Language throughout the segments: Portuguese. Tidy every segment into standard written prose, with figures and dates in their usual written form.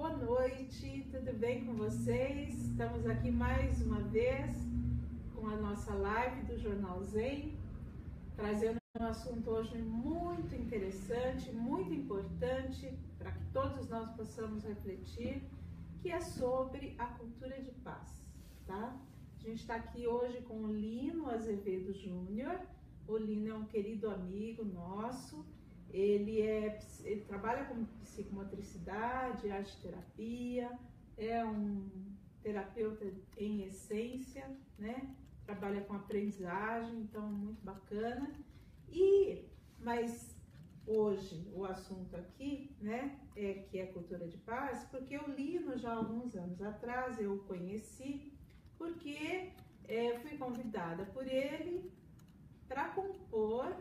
Boa noite, tudo bem com vocês? Estamos aqui mais uma vez com a nossa live do Jornal Zen, trazendo um assunto hoje muito interessante, muito importante, para que todos nós possamos refletir, que é sobre a cultura de paz, tá? A gente está aqui hoje com o Lino Azevedo Júnior. O Lino é um querido amigo nosso, ele trabalha com psicomotricidade, arte terapia, é um terapeuta em essência, né? Trabalha com aprendizagem, então muito bacana. Mas hoje o assunto aqui, né, é que é cultura de paz, porque o Lino já há alguns anos atrás eu o conheci, porque fui convidada por ele para compor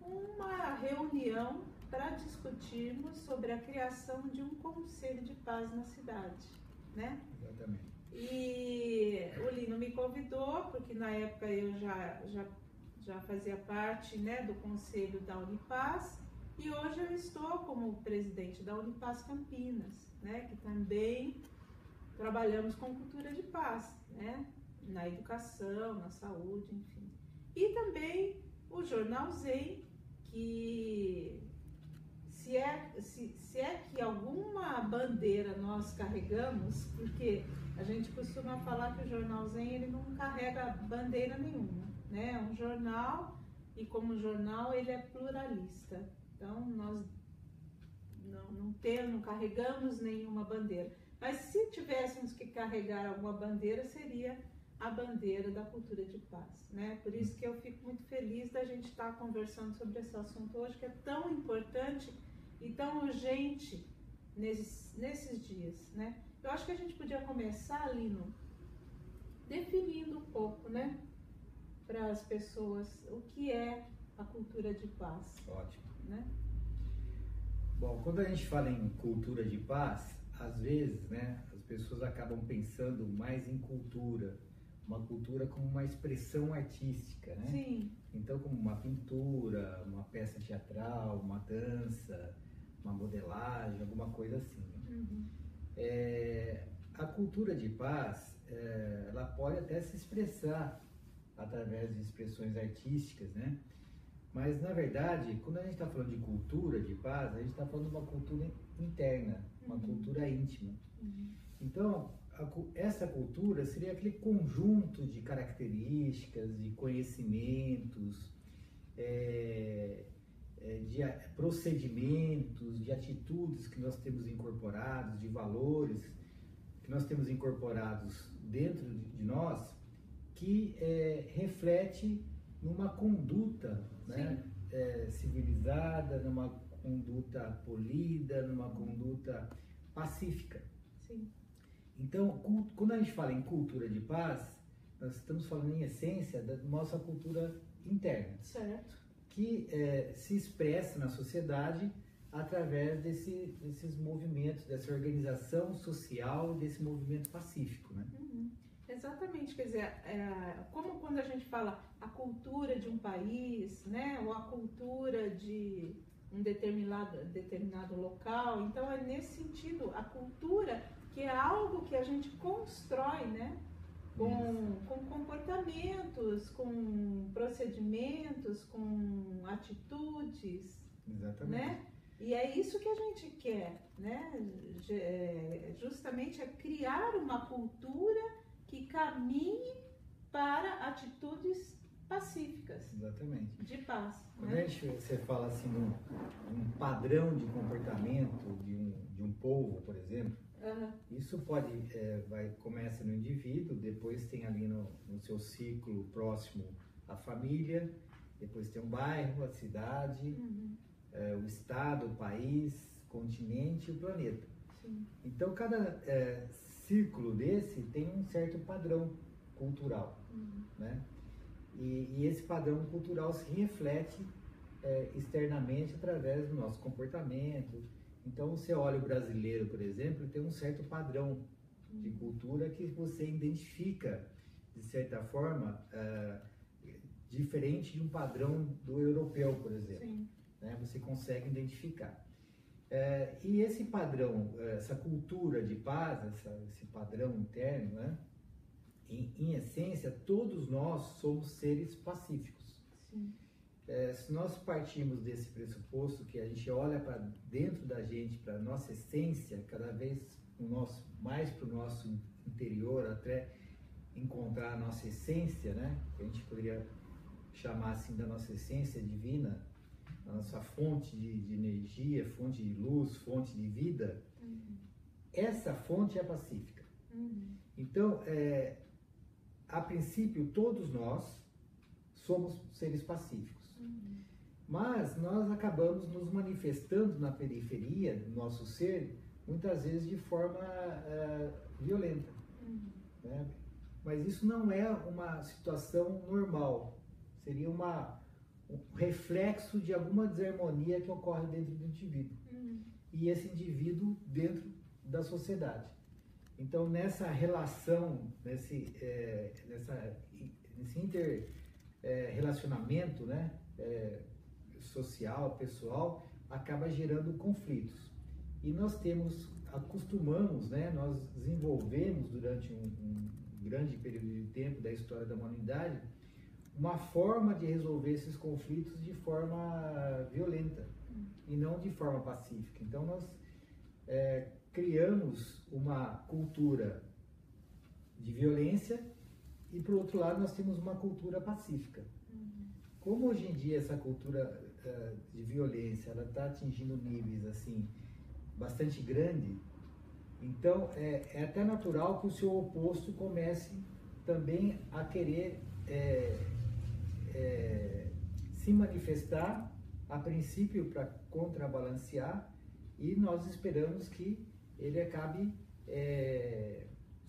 uma reunião para discutirmos sobre a criação de um conselho de paz na cidade, né? Exatamente. E o Lino me convidou, porque na época eu já fazia parte, né, do conselho da Unipaz, e hoje eu estou como presidente da Unipaz Campinas, né, que também trabalhamos com cultura de paz, né, na educação, na saúde, enfim. E também o Jornal Zen, que se é que alguma bandeira nós carregamos, porque a gente costuma falar que o Jornal Zen ele não carrega bandeira nenhuma, né? É um jornal e como jornal ele é pluralista, então nós não carregamos nenhuma bandeira, mas se tivéssemos que carregar alguma bandeira seria a bandeira da cultura de paz, né? Por isso que eu fico muito feliz da gente estar conversando sobre esse assunto hoje, que é tão importante e tão urgente nesses dias, né? Eu acho que a gente podia começar, Lino, definindo um pouco, né, para as pessoas o que é a cultura de paz. Ótimo. Né? Bom, quando a gente fala em cultura de paz, às vezes, né, as pessoas acabam pensando mais em cultura, uma cultura como uma expressão artística, né? Sim. Então, como uma pintura, uma peça teatral, uma dança, uma modelagem, alguma coisa assim. Uhum. A cultura de paz, ela pode até se expressar através de expressões artísticas, né? Mas, na verdade, quando a gente está falando de cultura de paz, a gente está falando de uma cultura interna, uma uhum. cultura íntima. Uhum. Então, essa cultura seria aquele conjunto de características, de conhecimentos, de procedimentos, de atitudes que nós temos incorporados, de valores que nós temos incorporados dentro de nós, que reflete numa conduta, né, civilizada, numa conduta polida, numa conduta pacífica. Sim. Então, quando a gente fala em cultura de paz, nós estamos falando em essência da nossa cultura interna, certo, que se expressa na sociedade através desses movimentos, dessa organização social, desse movimento pacífico, né? Uhum. Exatamente, quer dizer, como quando a gente fala a cultura de um país, né, ou a cultura de um determinado local, então é nesse sentido, a cultura que é algo que a gente constrói, né? Com comportamentos, com procedimentos, com atitudes. Exatamente. Né? E é isso que a gente quer, né? Justamente é criar uma cultura que caminhe para atitudes pacíficas. Exatamente. De paz. Quando né? Você fala assim um padrão de comportamento de um povo, por exemplo, uhum. Isso pode, começa no indivíduo, depois tem ali no seu ciclo próximo a família, depois tem um bairro, a cidade, uhum. O estado, o país, o continente e o planeta. Sim. Então cada ciclo desse tem um certo padrão cultural, uhum. né? E esse padrão cultural se reflete externamente através do nosso comportamento. Então, você olha o brasileiro, por exemplo, tem um certo padrão de cultura que você identifica, de certa forma, diferente de um padrão do europeu, por exemplo. Sim. Né? Você consegue identificar. E esse padrão, essa cultura de paz, esse padrão interno, né? Em essência, todos nós somos seres pacíficos. Sim. Se nós partirmos desse pressuposto que a gente olha para dentro da gente, para a nossa essência, cada vez mais para o nosso interior, até encontrar a nossa essência, né? A gente poderia chamar assim da nossa essência divina, a nossa fonte de energia, fonte de luz, fonte de vida. Uhum. Essa fonte é pacífica. Uhum. Então, a princípio, todos nós somos seres pacíficos. Uhum. Mas nós acabamos nos manifestando na periferia do nosso ser, muitas vezes de forma violenta. Uhum. Né? Mas isso não é uma situação normal. Seria um reflexo de alguma desarmonia que ocorre dentro do indivíduo. Uhum. E esse indivíduo dentro da sociedade. Então, nessa relação, nesse interrelacionamento, né, social, pessoal, acaba gerando conflitos. E nós acostumamos, né, nós desenvolvemos durante um grande período de tempo da história da humanidade uma forma de resolver esses conflitos de forma violenta e não de forma pacífica. Então, nós criamos uma cultura de violência e, por outro lado, nós temos uma cultura pacífica. Uhum. Como hoje em dia essa cultura de violência está atingindo níveis assim bastante grande, então é até natural que o seu oposto comece também a querer se manifestar, a princípio para contrabalancear, e nós esperamos que ele acabe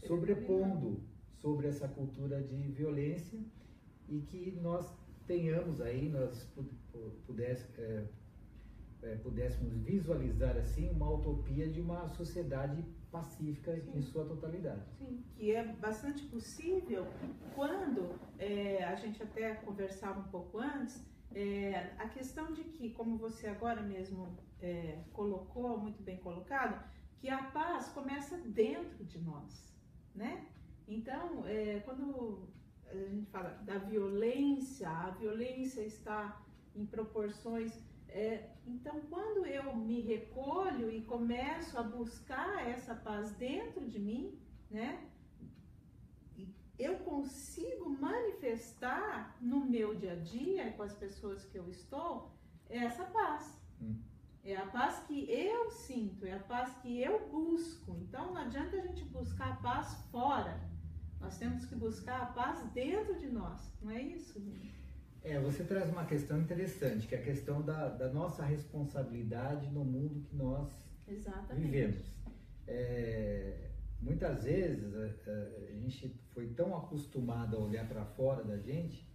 sobrepondo sobre essa cultura de violência e que nós tenhamos aí, pudéssemos visualizar assim uma utopia de uma sociedade pacífica. Sim. Em sua totalidade. Sim, que é bastante possível quando a gente até conversava um pouco antes, a questão de que, como você agora mesmo colocou, muito bem colocado, que a paz começa dentro de nós, né? Então, quando a gente fala da violência, a violência está em proporções... então, quando eu me recolho e começo a buscar essa paz dentro de mim, né, eu consigo manifestar no meu dia a dia, com as pessoas que eu estou, essa paz. É a paz que eu sinto, é a paz que eu busco. Então, não adianta a gente buscar a paz fora. Nós temos que buscar a paz dentro de nós, não é isso, gente? Você traz uma questão interessante, que é a questão da nossa responsabilidade no mundo que nós vivemos. Muitas vezes a gente foi tão acostumado a olhar para fora da gente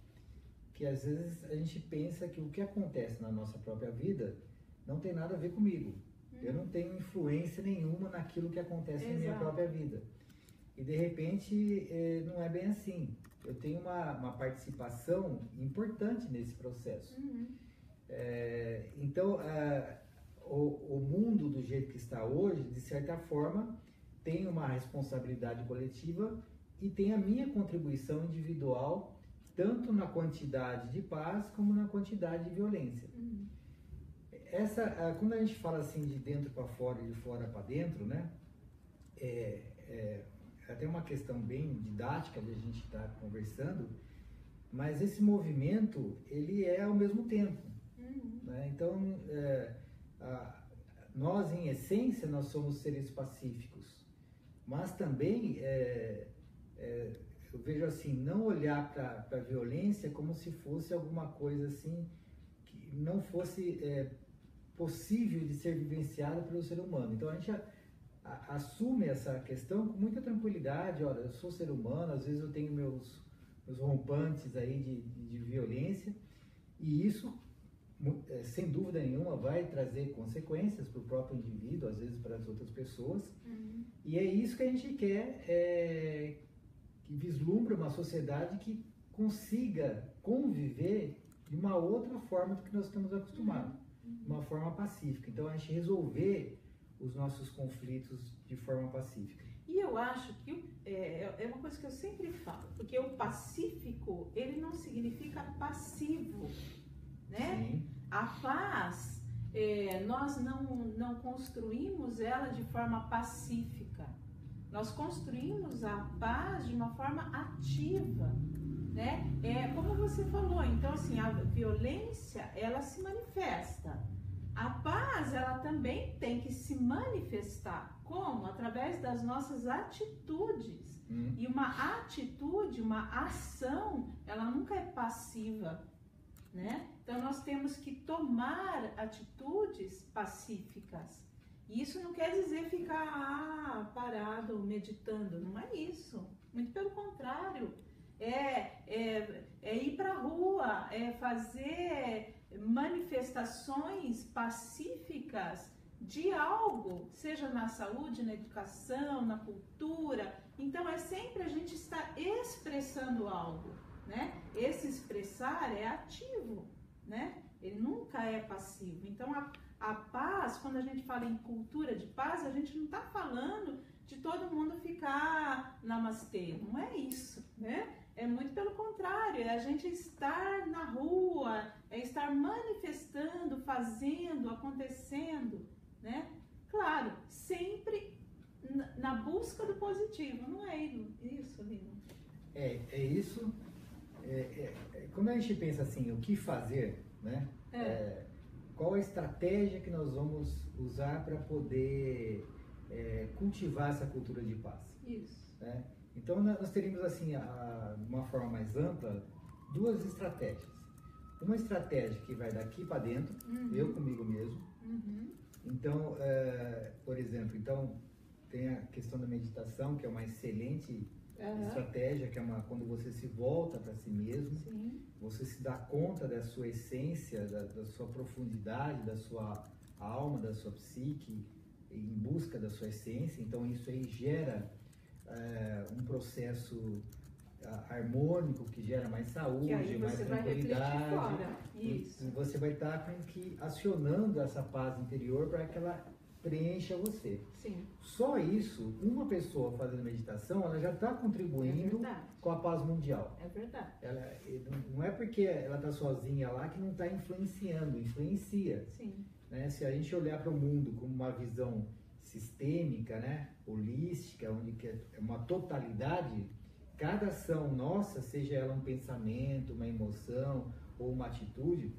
que às vezes a gente pensa que o que acontece na nossa própria vida não tem nada a ver comigo. Eu não tenho influência nenhuma naquilo que acontece. Exato. Na minha própria vida. E de repente não é bem assim. Eu tenho uma participação importante nesse processo. Uhum. Então, o mundo do jeito que está hoje, de certa forma, tem uma responsabilidade coletiva e tem a minha contribuição individual, tanto na quantidade de paz como na quantidade de violência. Uhum. Quando a gente fala assim de dentro para fora e de fora para dentro, né? Até uma questão bem didática que a gente está conversando, mas esse movimento, ele é ao mesmo tempo. Uhum. Né? Então, nós, em essência, nós somos seres pacíficos, mas também, eu vejo assim, não olhar para a violência como se fosse alguma coisa assim, que não fosse possível de ser vivenciada pelo ser humano. Então, a gente assume essa questão com muita tranquilidade. Olha, eu sou ser humano, às vezes eu tenho meus rompantes aí de violência, e isso, sem dúvida nenhuma, vai trazer consequências para o próprio indivíduo, às vezes para as outras pessoas. Uhum. E é isso que a gente quer, que vislumbra uma sociedade que consiga conviver de uma outra forma do que nós estamos acostumados. Uhum. de uma forma pacífica. Então, a gente resolver os nossos conflitos de forma pacífica. E eu acho que é uma coisa que eu sempre falo, porque o pacífico, ele não significa passivo, né? Sim. A paz, nós não construímos ela de forma pacífica. Nós construímos a paz de uma forma ativa, né? Como você falou, então assim, a violência, ela se manifesta. A paz, ela também tem que se manifestar. Como? Através das nossas atitudes. E uma atitude, uma ação, ela nunca é passiva, né? Então, nós temos que tomar atitudes pacíficas. E isso não quer dizer ficar parado, meditando. Não é isso. Muito pelo contrário. É ir para a rua, é fazer manifestações pacíficas de algo, seja na saúde, na educação, na cultura. Então, é sempre a gente estar expressando algo, né? Esse expressar é ativo, né? Ele nunca é passivo. Então, a paz, quando a gente fala em cultura de paz, a gente não está falando de todo mundo ficar namastê. Não é isso, né? É muito pelo contrário, é a gente estar na rua, é estar manifestando, fazendo, acontecendo, né? Claro, sempre na busca do positivo, não é isso, Lino? É isso. Quando a gente pensa assim, o que fazer, né? Qual a estratégia que nós vamos usar para poder cultivar essa cultura de paz? Isso. Né? Então, nós teríamos, assim, de uma forma mais ampla, duas estratégias. Uma estratégia que vai daqui para dentro, eu comigo mesmo. Então, por exemplo, tem a questão da meditação, que é uma excelente estratégia, que é quando você se volta para si mesmo, sim, você se dá conta da sua essência, da sua profundidade, da sua alma, da sua psique, em busca da sua essência. Então, isso aí gera um processo harmônico que gera mais saúde, mais tranquilidade. Isso. E você vai estar acionando essa paz interior para que ela preencha você. Sim. Só isso, uma pessoa fazendo meditação, ela já está contribuindo com a paz mundial. É verdade. Ela, não é porque ela está sozinha lá que não está influenciando, influencia. Sim. Né? Se a gente olhar para o mundo com uma visão sistêmica, né, holística, onde é uma totalidade, cada ação nossa, seja ela um pensamento, uma emoção ou uma atitude,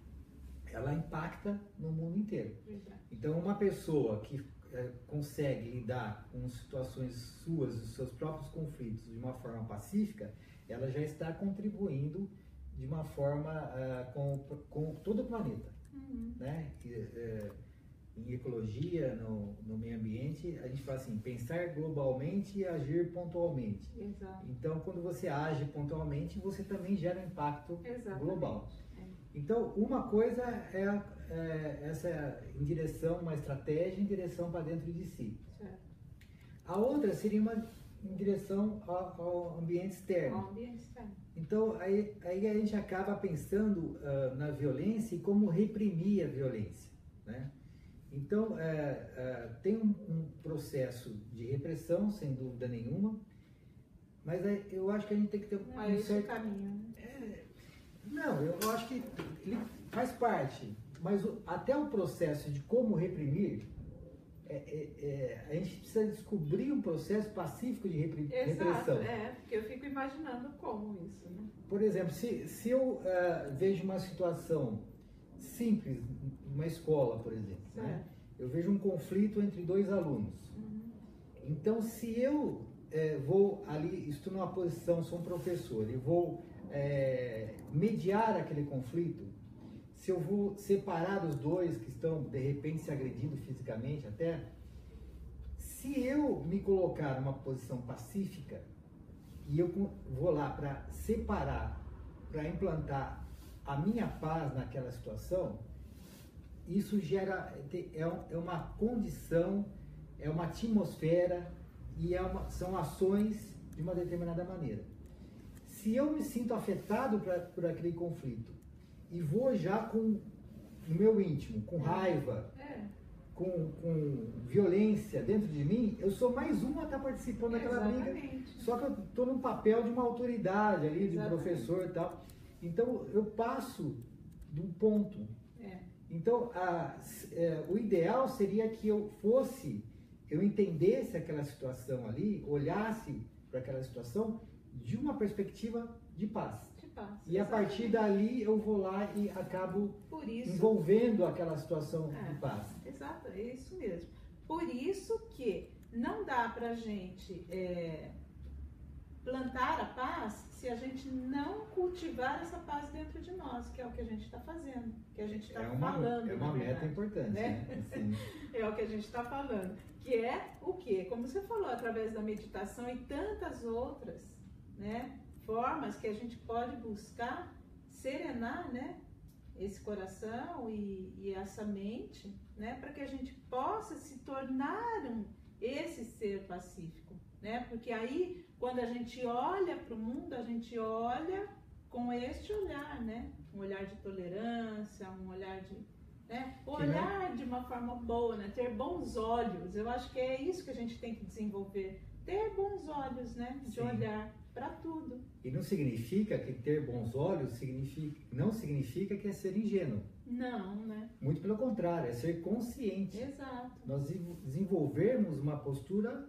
ela impacta no mundo inteiro. Exato. Então, uma pessoa que consegue lidar com situações suas, os seus próprios conflitos de uma forma pacífica, ela já está contribuindo de uma forma com todo o planeta, né? Em ecologia, no meio ambiente, a gente fala assim, pensar globalmente e agir pontualmente. Exato. Então, quando você age pontualmente, você também gera um impacto, exatamente, global. Então, uma coisa é essa em direção, uma estratégia em direção para dentro de si. Certo. A outra seria em direção ao ambiente externo. Ao ambiente externo. Então, aí a gente acaba pensando na violência e como reprimir a violência, né? Então, tem um processo de repressão, sem dúvida nenhuma, mas eu acho que a gente tem que ter um certo caminho. Não, eu acho que ele faz parte, mas até o processo de como reprimir, a gente precisa descobrir um processo pacífico de repressão. Exato, porque eu fico imaginando como isso, né? Por exemplo, se eu vejo uma situação simples, uma escola, por exemplo, né? Eu vejo um conflito entre dois alunos. Então, se eu vou ali, estou numa posição, sou um professor, e vou mediar aquele conflito, se eu vou separar os dois que estão, de repente, se agredindo fisicamente até, se eu me colocar numa posição pacífica, e eu vou lá para separar, para implantar a minha paz naquela situação, isso gera, uma condição, é uma atmosfera e são ações de uma determinada maneira. Se eu me sinto afetado por aquele conflito e vou já com no meu íntimo, com raiva, com violência dentro de mim, eu sou mais um a estar participando daquela briga. Só que eu estou num papel de uma autoridade ali, de um professor e tal. Então, eu passo de um ponto. Então, o ideal seria que eu fosse, eu entendesse aquela situação ali, olhasse para aquela situação de uma perspectiva de paz. E a partir dali eu vou lá e acabo envolvendo aquela situação de paz. Exato, é isso mesmo. Por isso que não dá pra gente plantar a paz se a gente não cultivar essa paz dentro de nós, que é o que a gente está fazendo, que a gente está falando. É uma meta importante, né? Assim. É o que a gente está falando. Que é o quê? Como você falou, através da meditação e tantas outras, né? Formas que a gente pode buscar serenar, né, esse coração e essa mente, né, para que a gente possa se tornar esse ser pacífico, né? Porque aí, quando a gente olha para o mundo, a gente olha com este olhar, né, um olhar de tolerância, um olhar de, né, olhar de uma forma boa, né, ter bons olhos. Eu acho que é isso que a gente tem que desenvolver, ter bons olhos, né, de olhar para tudo. E não significa que ter bons olhos não significa que é ser ingênuo. Não, né? Muito pelo contrário, é ser consciente. Exato. Nós desenvolvermos uma postura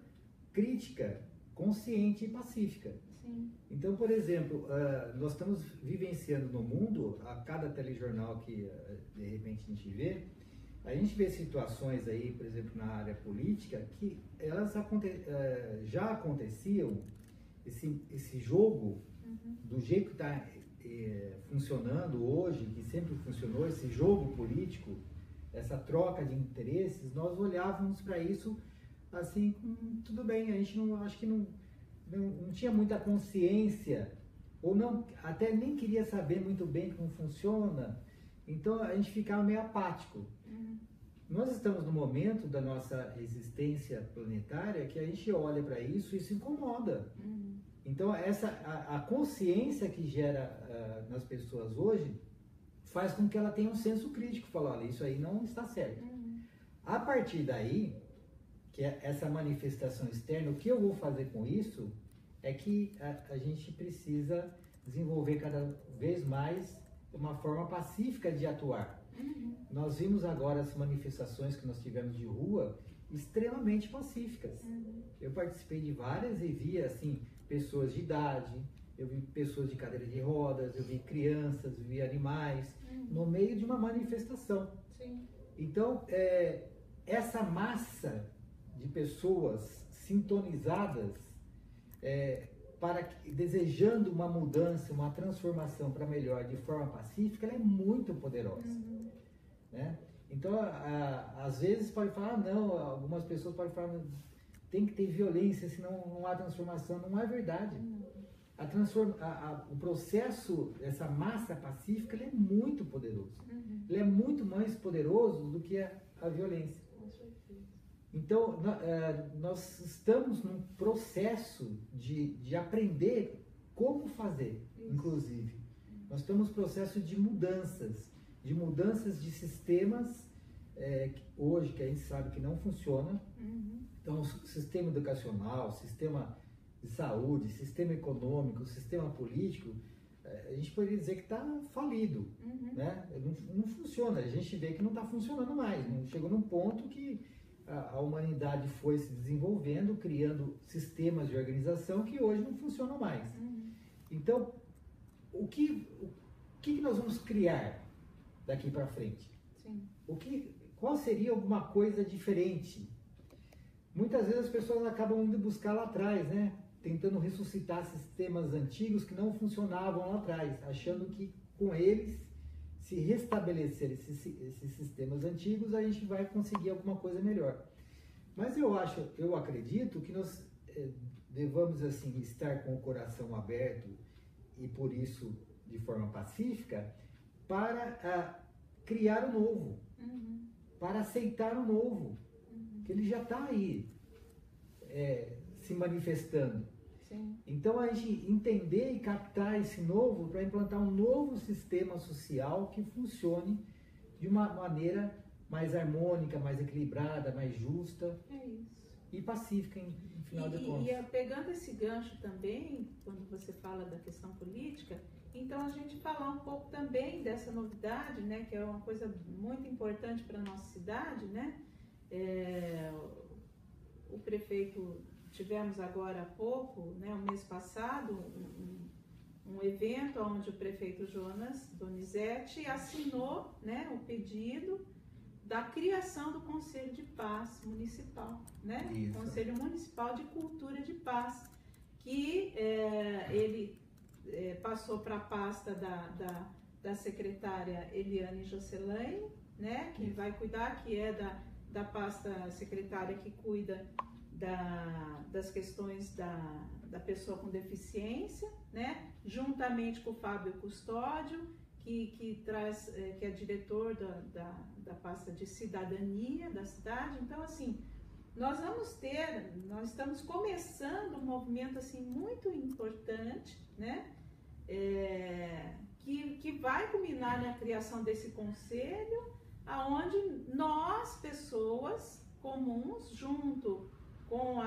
crítica, consciente e pacífica. Sim. Então, por exemplo, nós estamos vivenciando no mundo, a cada telejornal que de repente a gente vê situações aí, por exemplo, na área política, que elas já aconteciam. Esse jogo, do jeito que está funcionando hoje, que sempre funcionou, esse jogo político, essa troca de interesses, nós olhávamos para isso assim, tudo bem, a gente não, acho que não tinha muita consciência, ou não, até nem queria saber muito bem como funciona, então a gente ficava meio apático. Nós estamos no momento da nossa existência planetária que a gente olha para isso e se incomoda. Então, a consciência que gera nas pessoas hoje faz com que ela tenha um senso crítico, falar, olha, isso aí não está certo. A partir daí, que é essa manifestação externa, o que eu vou fazer com isso é que a gente precisa desenvolver cada vez mais uma forma pacífica de atuar. Nós vimos agora as manifestações que nós tivemos de rua extremamente pacíficas. Eu participei de várias e via assim, pessoas de idade, eu vi pessoas de cadeira de rodas, eu vi crianças, eu vi animais, no meio de uma manifestação. Sim. Então, essa massa de pessoas sintonizadas, desejando uma mudança, uma transformação para melhor de forma pacífica, ela é muito poderosa. Né? Então, às vezes pode falar, algumas pessoas podem falar, tem que ter violência, senão não há transformação. Não é verdade. O processo, essa massa pacífica, ele é muito poderoso. Ele é muito mais poderoso do que a violência. Com certeza. Então, nós estamos num processo de aprender como fazer, inclusive. Nós estamos num processo de mudanças de sistemas, hoje que a gente sabe que não funciona. Então, sistema educacional, sistema de saúde, sistema econômico, sistema político, a gente poderia dizer que está falido, né? Não funciona, a gente vê que não está funcionando mais, não chegou num ponto que a humanidade foi se desenvolvendo, criando sistemas de organização que hoje não funcionam mais. Então, o que nós vamos criar daqui para frente? Sim. Qual seria alguma coisa diferente? Muitas vezes as pessoas acabam indo buscar lá atrás, né? Tentando ressuscitar sistemas antigos que não funcionavam lá atrás, achando que com eles, se restabelecer esses sistemas antigos, a gente vai conseguir alguma coisa melhor. Mas eu acredito que nós devamos assim, estar com o coração aberto e por isso de forma pacífica para criar o novo, para aceitar o novo, que ele já está aí se manifestando. Sim. Então, a gente entender e captar esse novo para implantar um novo sistema social que funcione, de uma maneira mais harmônica, mais equilibrada, mais justa. É isso. E pacífica, em final de contas. E pegando esse gancho também, quando você fala da questão política, então a gente falar um pouco também dessa novidade, né, que é uma coisa muito importante para a nossa cidade, né? O prefeito, tivemos agora há pouco, né, o mês passado, um evento onde o prefeito Jonas Donizete assinou, né, o pedido da criação do Conselho de Paz Municipal, né? Isso. Conselho Municipal de Cultura de Paz, que ele passou para a pasta da secretária Eliane Jocelain, né? Quem vai cuidar, que é da pasta secretária que cuida das questões da pessoa com deficiência, né? Juntamente com o Fábio Custódio, que é diretor da pasta de cidadania da cidade. Então, assim, nós estamos começando um movimento assim muito importante, né? Que vai culminar na criação desse conselho, aonde nós, pessoas comuns, junto com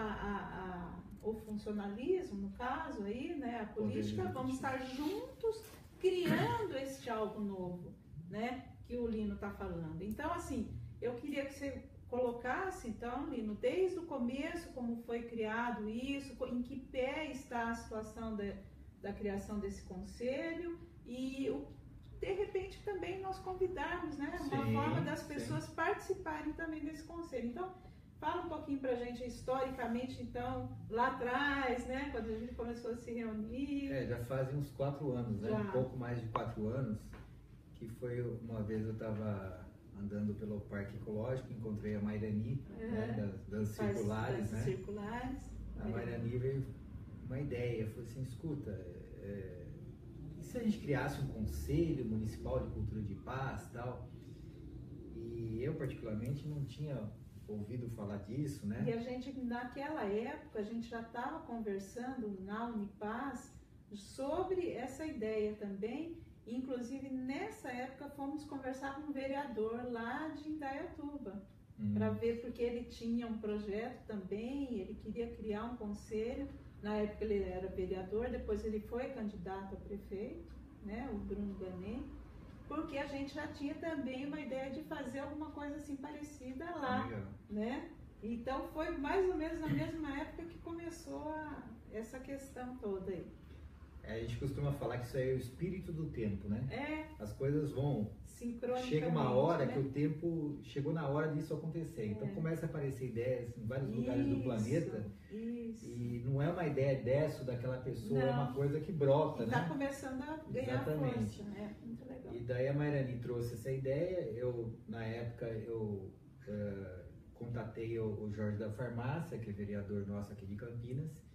o funcionalismo, no caso aí, né, a política, vamos estar juntos criando este algo novo, né, que o Lino está falando. Então, assim, eu queria que você colocasse, então, Lino, desde o começo, como foi criado isso, em que pé está a situação da criação desse conselho e, de repente, também nós convidarmos, né, uma forma das pessoas participarem também desse conselho. Então, fala um pouquinho pra gente, historicamente, então, lá atrás, né, quando a gente começou a se reunir. Já fazem uns 4 anos, né, um pouco mais de 4 anos, que foi uma vez eu estava andando pelo Parque Ecológico, encontrei a Mairani, né, das Circulares, né? Circulares. A Mairani veio uma ideia, falou assim, escuta, e se a gente criasse um Conselho Municipal de Cultura de Paz e tal? E eu, particularmente, não tinha ouvido falar disso, né? E a gente, naquela época, a gente já estava conversando na Unipaz sobre essa ideia também, inclusive nessa época fomos conversar com um vereador lá de Indaiatuba, para ver, porque ele tinha um projeto também, ele queria criar um conselho, na época ele era vereador, depois ele foi candidato a prefeito, né, o Bruno Ganem, porque a gente já tinha também uma ideia de fazer alguma coisa assim parecida lá, né? Então foi mais ou menos na mesma época que começou essa questão toda aí. A gente costuma falar que isso é o espírito do tempo, né? As coisas vão sincronicamente. Chega uma hora, né, que o tempo chegou na hora disso acontecer. Então começa a aparecer ideias em vários lugares do planeta. Isso. E não é uma ideia dessa ou daquela pessoa, é uma coisa que brota, né? Está começando a ganhar força, né? Muito legal. E daí a Mairani trouxe essa ideia. Eu, na época, contatei o Jorge da Farmácia, que é vereador nosso aqui de Campinas.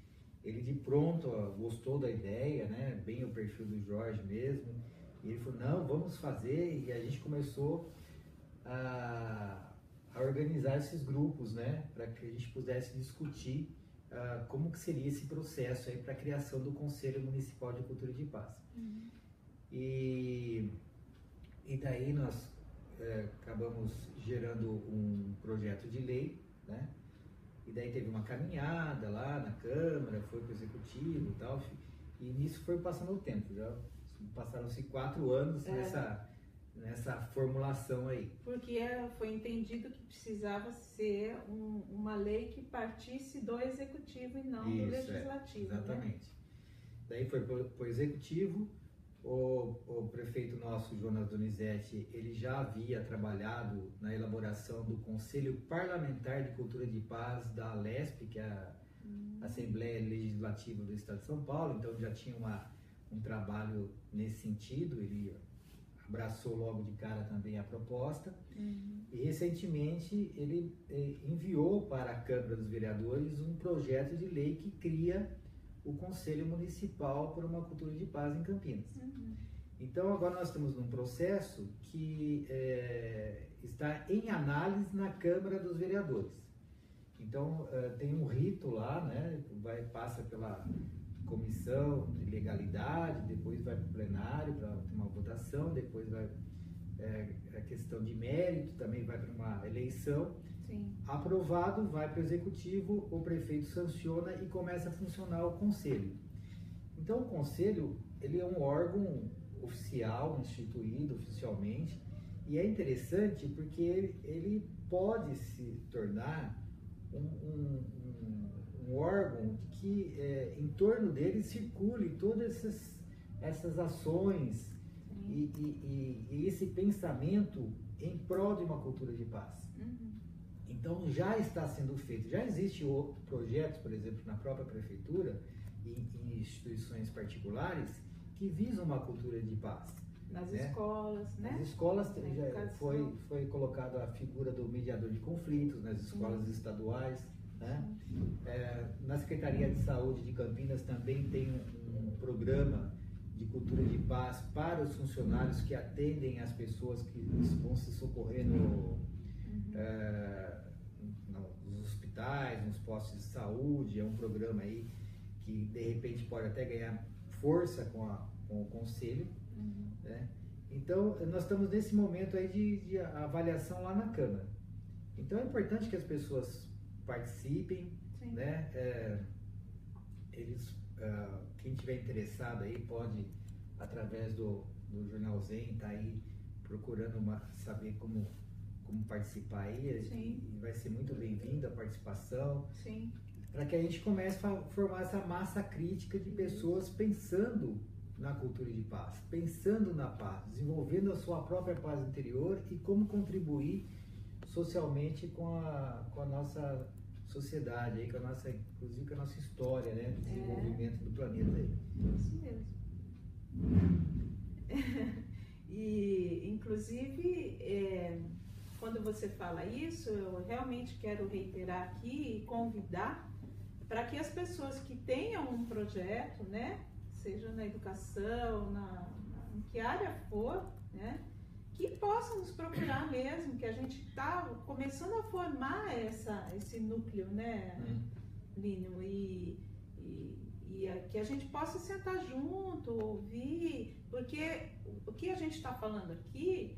Ele de pronto gostou da ideia, né? Bem o perfil do Jorge mesmo. E ele falou, não, vamos fazer. E a gente começou a organizar esses grupos, né? Para que a gente pudesse discutir como que seria esse processo aí para a criação do Conselho Municipal de Cultura de Paz. E daí nós acabamos gerando um projeto de lei, né? E daí teve uma caminhada lá na Câmara, foi pro Executivo e tal. E nisso foi passando o tempo. Já passaram-se 4 anos nessa formulação aí. Porque foi entendido que precisava ser uma lei que partisse do Executivo e não do Legislativo. Exatamente. Né? Daí foi pro Executivo. O prefeito nosso, Jonas Donizete, ele já havia trabalhado na elaboração do Conselho Parlamentar de Cultura de Paz da ALESP, que é a Assembleia Legislativa do Estado de São Paulo, então já tinha um trabalho nesse sentido, ele abraçou logo de cara também a proposta. E recentemente ele enviou para a Câmara dos Vereadores um projeto de lei que cria o Conselho Municipal para uma Cultura de Paz em Campinas. Então, agora nós estamos num processo que está em análise na Câmara dos Vereadores. Então, tem um rito lá, né? Passa pela comissão de legalidade, depois vai para o plenário para ter uma votação, depois vai a questão de mérito, também vai para uma eleição. Sim. Aprovado, vai para o executivo, o prefeito sanciona e começa a funcionar o conselho. Então, o conselho, ele é um órgão oficial, instituído oficialmente, e é interessante porque ele pode se tornar um órgão que em torno dele circule todas essas ações e esse pensamento em prol de uma cultura de paz. Uhum. Então já está sendo feito, já existe outro projeto, por exemplo, na própria prefeitura e em instituições particulares que visam uma cultura de paz. Nas escolas, né? Nas escolas já foi colocada a figura do mediador de conflitos, nas escolas estaduais, né? Na Secretaria de Saúde de Campinas também tem um programa de cultura de paz para os funcionários que atendem as pessoas que vão se socorrer nos hospitais, nos postos de saúde. É um programa aí que de repente pode até ganhar força com o conselho. Uhum. Né? Então, nós estamos nesse momento aí de avaliação lá na Câmara. Então, é importante que as pessoas participem, né? Quem tiver interessado aí pode, através do Jornal Zen, estar aí procurando saber como participar aí. Sim. E vai ser muito bem-vinda a participação. Sim. Para que a gente comece a formar essa massa crítica de pessoas pensando na cultura de paz, pensando na paz, desenvolvendo a sua própria paz interior e como contribuir socialmente com a nossa sociedade, aí, inclusive com a nossa história, né, do desenvolvimento do planeta. Aí. Isso mesmo. E, inclusive, quando você fala isso, eu realmente quero reiterar aqui e convidar para que as pessoas que tenham um projeto, né, seja na educação, em que área for, né, que possam nos procurar mesmo, que a gente está começando a formar esse núcleo, né, Lino, e que a gente possa sentar junto, ouvir, porque o que a gente está falando aqui,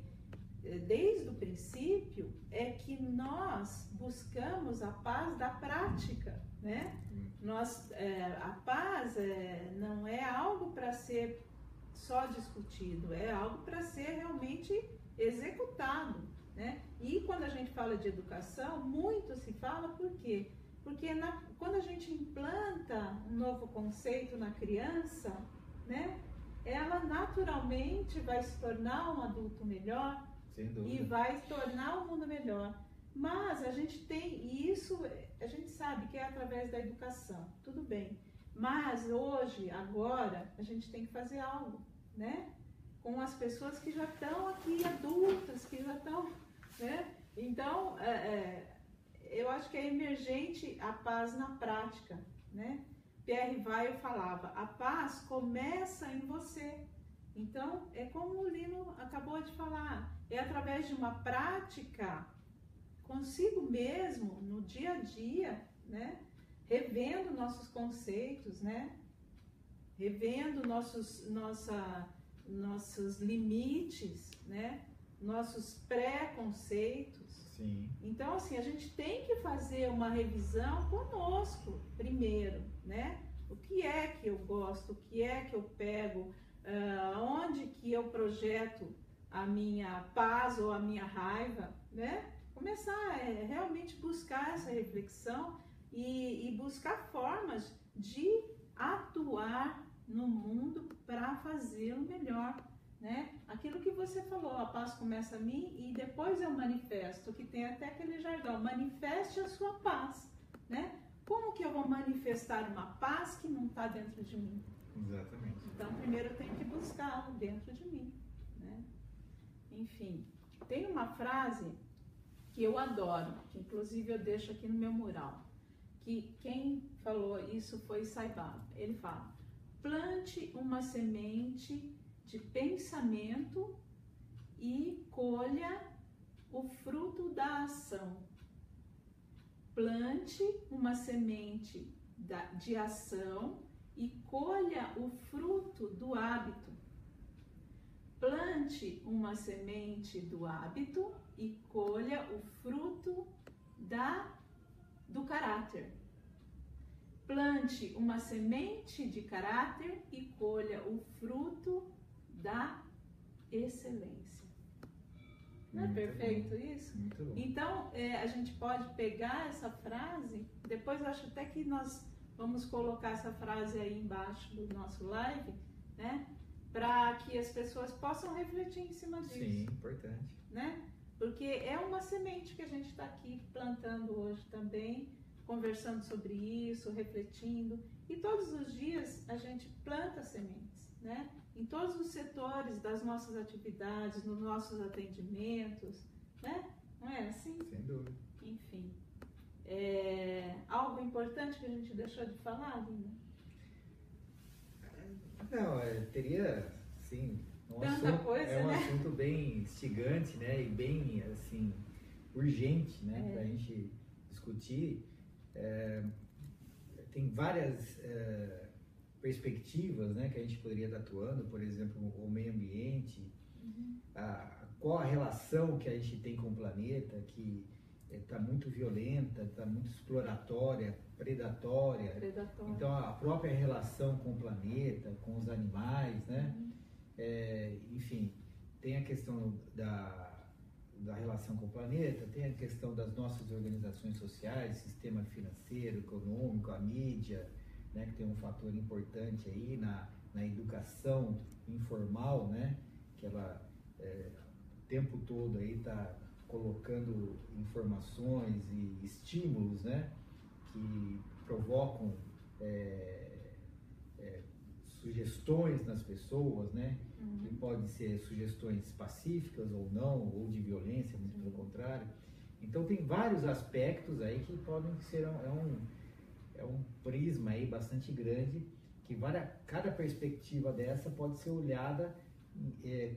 desde o princípio, é que nós buscamos a paz da prática, né? Nós, a paz não é algo para ser só discutido, é algo para ser realmente executado, né? E quando a gente fala de educação, muito se fala, por quê? Porque quando a gente implanta um novo conceito na criança, né, ela naturalmente vai se tornar um adulto melhor e vai tornar o mundo melhor. Mas a gente tem, e isso a gente sabe que é através da educação, tudo bem. Mas hoje, agora, a gente tem que fazer algo, né? Com as pessoas que já estão aqui, adultas, que já estão, né? Então, eu acho que é emergente a paz na prática, né? Pierre Weil falava, a paz começa em você. Então, é como o Lino acabou de falar, é através de uma prática consigo mesmo, no dia a dia, né? Revendo nossos conceitos, né? Revendo nossos limites, né? Nossos pré-conceitos. Sim. Então, assim, a gente tem que fazer uma revisão conosco primeiro, né? O que é que eu gosto, o que é que eu pego, onde que eu projeto a minha paz ou a minha raiva, né? Começar a realmente buscar essa reflexão e buscar formas de atuar no mundo para fazê-lo melhor, né? Aquilo que você falou, a paz começa a mim e depois eu manifesto, que tem até aquele jargão, manifeste a sua paz, né? Como que eu vou manifestar uma paz que não está dentro de mim? Exatamente. Então primeiro eu tenho que buscá-lo dentro de mim, né? Enfim, tem uma frase que eu adoro, que inclusive eu deixo aqui no meu mural, que quem falou isso foi Saiba. Ele fala, plante uma semente de pensamento e colha o fruto da ação. Plante uma semente de ação e colha o fruto do hábito. Plante uma semente do hábito e colha o fruto do caráter. Plante uma semente de caráter e colha o fruto da excelência. Não é perfeito isso? Muito bom. Então, a gente pode pegar essa frase, depois eu acho até que nós vamos colocar essa frase aí embaixo do nosso live, né? Para que as pessoas possam refletir em cima disso. Sim, importante. Né? Porque é uma semente que a gente está aqui plantando hoje também, conversando sobre isso, refletindo. E todos os dias a gente planta sementes, né? Em todos os setores das nossas atividades, nos nossos atendimentos, né? Não é assim? Sem dúvida. Enfim. Algo importante que a gente deixou de falar, Lina? Não, teria, sim, um assunto bem instigante, né, e bem, assim, urgente, né, para a gente discutir. Tem várias perspectivas, né, que a gente poderia estar atuando, por exemplo, o meio ambiente, qual a relação que a gente tem com o planeta, que está muito violenta, está muito exploratória, predatória. Então a própria relação com o planeta, com os animais, né? Enfim, tem a questão da relação com o planeta, tem a questão das nossas organizações sociais, sistema financeiro, econômico, a mídia, né? Que tem um fator importante aí na educação informal, né? Que ela o tempo todo aí está colocando informações e estímulos, né, que provocam sugestões nas pessoas, né, que podem ser sugestões pacíficas ou não, ou de violência, muito pelo contrário. Então tem vários aspectos aí que podem ser um prisma aí bastante grande, que cada perspectiva dessa pode ser olhada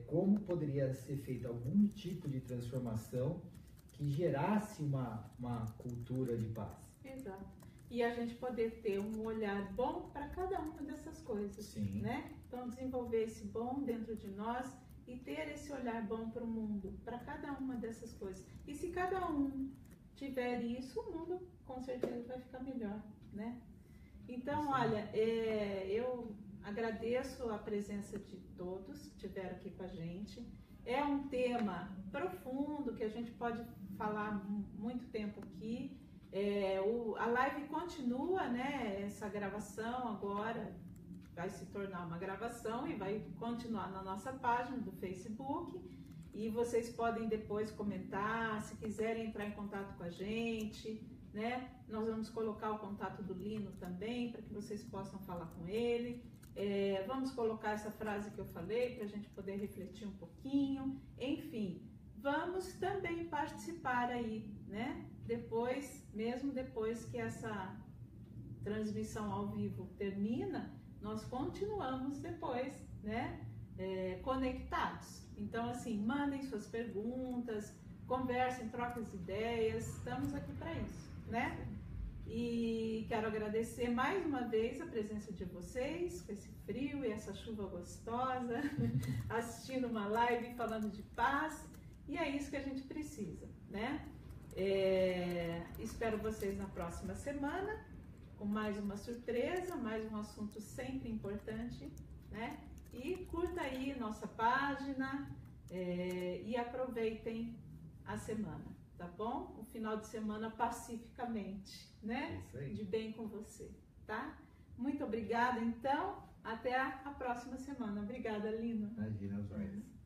como poderia ser feita algum tipo de transformação que gerasse uma cultura de paz. Exato. E a gente poder ter um olhar bom para cada uma dessas coisas. Sim. Né? Então, desenvolver esse bom dentro de nós e ter esse olhar bom para o mundo, para cada uma dessas coisas. E se cada um tiver isso, o mundo com certeza vai ficar melhor, né? Então, sim, olha, eu agradeço a presença de todos que estiveram aqui com a gente. É um tema profundo que a gente pode falar muito tempo aqui. A live continua, né? Essa gravação agora vai se tornar uma gravação e vai continuar na nossa página do Facebook. E vocês podem depois comentar, se quiserem entrar em contato com a gente, né? Nós vamos colocar o contato do Lino também, para que vocês possam falar com ele. Vamos colocar essa frase que eu falei para a gente poder refletir um pouquinho. Enfim, vamos também participar aí, né? Mesmo depois que essa transmissão ao vivo termina, nós continuamos depois, né? Conectados. Então, assim, mandem suas perguntas, conversem, troquem as ideias, estamos aqui para isso, né? E quero agradecer mais uma vez a presença de vocês, com esse frio e essa chuva gostosa, assistindo uma live falando de paz, e é isso que a gente precisa, né? Espero vocês na próxima semana, com mais uma surpresa, mais um assunto sempre importante, né? E curta aí nossa página, e aproveitem a semana. Tá bom? O final de semana pacificamente, né? De bem com você, tá? Muito obrigada, então. Até a próxima semana. Obrigada, Lino. Imagina, Jorge.